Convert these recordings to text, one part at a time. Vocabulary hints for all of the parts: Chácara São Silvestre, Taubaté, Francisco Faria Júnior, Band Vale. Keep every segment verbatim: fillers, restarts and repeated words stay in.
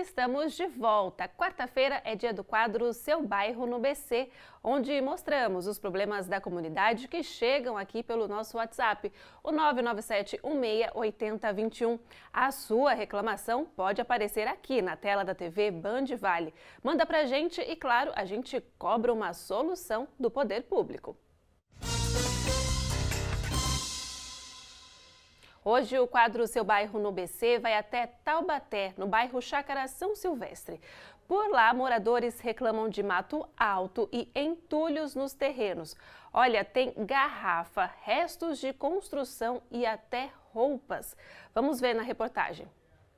estamos de volta. Quarta-feira é dia do quadro Seu Bairro no B C, onde mostramos os problemas da comunidade que chegam aqui pelo nosso WhatsApp, o nove nove sete um seis oito zero dois um. A sua reclamação pode aparecer aqui na tela da T V Band Vale. Manda pra gente e, claro, a gente cobra uma solução do poder público. Hoje o quadro Seu Bairro no B C vai até Taubaté, no bairro Chácara São Silvestre. Por lá, moradores reclamam de mato alto e entulhos nos terrenos. Olha, tem garrafa, restos de construção e até roupas. Vamos ver na reportagem.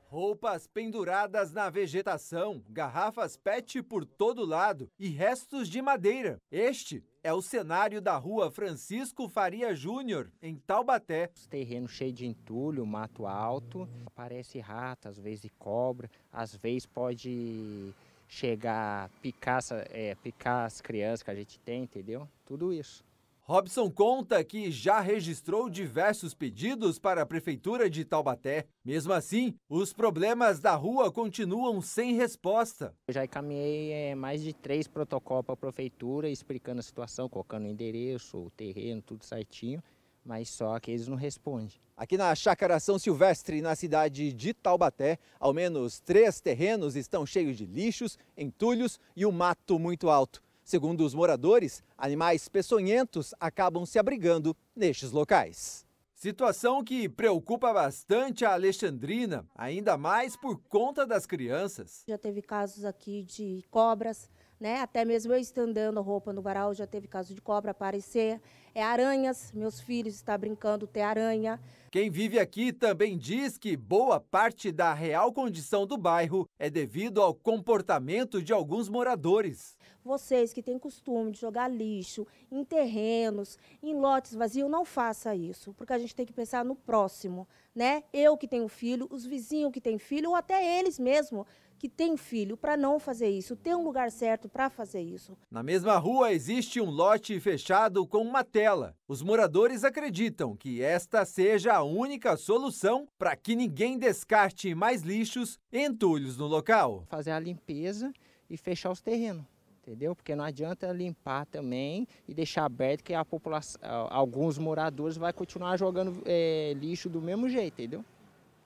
Roupas penduradas na vegetação, garrafas P E T por todo lado e restos de madeira. Este é o cenário da rua Francisco Faria Júnior, em Taubaté. Os terrenos cheios de entulho, mato alto, aparece rato, às vezes cobra, às vezes pode chegar a picar, é, picar as crianças que a gente tem, entendeu? Tudo isso. Robson conta que já registrou diversos pedidos para a Prefeitura de Taubaté. Mesmo assim, os problemas da rua continuam sem resposta. Eu já encaminhei é, mais de três protocolos para a Prefeitura, explicando a situação, colocando o endereço, o terreno, tudo certinho, mas só que eles não respondem. Aqui na Chácara São Silvestre, na cidade de Taubaté, ao menos três terrenos estão cheios de lixos, entulhos e um mato muito alto. Segundo os moradores, animais peçonhentos acabam se abrigando nestes locais. Situação que preocupa bastante a Alexandrina, ainda mais por conta das crianças. Já teve casos aqui de cobras, né? Até mesmo eu estendendo roupa no varal, já teve caso de cobra aparecer. É aranhas, meus filhos estão brincando, tem aranha. Quem vive aqui também diz que boa parte da real condição do bairro é devido ao comportamento de alguns moradores. Vocês que têm costume de jogar lixo em terrenos, em lotes vazios, não faça isso, porque a gente tem que pensar no próximo, né? Eu que tenho filho, os vizinhos que têm filho, ou até eles mesmo que têm filho, para não fazer isso, ter um lugar certo para fazer isso. Na mesma rua existe um lote fechado com uma tela. Os moradores acreditam que esta seja a única solução para que ninguém descarte mais lixos e entulhos no local. Fazer a limpeza e fechar os terrenos. Entendeu? Porque não adianta limpar também e deixar aberto que a população, alguns moradores vão continuar jogando é, lixo do mesmo jeito, entendeu?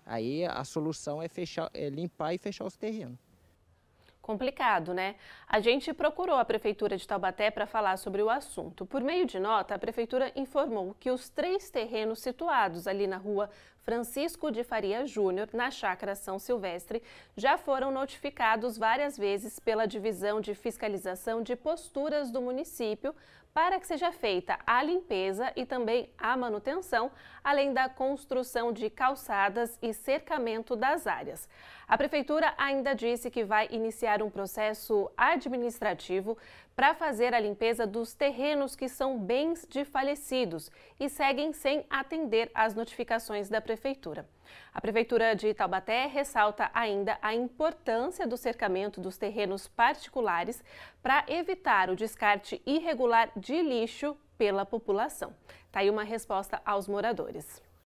Aí a solução é, fechar, é limpar e fechar os terrenos. Complicado, né? A gente procurou a Prefeitura de Taubaté para falar sobre o assunto. Por meio de nota, a Prefeitura informou que os três terrenos situados ali na rua Francisco de Faria Júnior, na Chácara São Silvestre, já foram notificados várias vezes pela Divisão de Fiscalização de Posturas do município para que seja feita a limpeza e também a manutenção, além da construção de calçadas e cercamento das áreas. A Prefeitura ainda disse que vai iniciar um processo administrativo para fazer a limpeza dos terrenos que são bens de falecidos e seguem sem atender às notificações da Prefeitura. Prefeitura. A Prefeitura de Taubaté ressalta ainda a importância do cercamento dos terrenos particulares para evitar o descarte irregular de lixo pela população. Tá aí uma resposta aos moradores.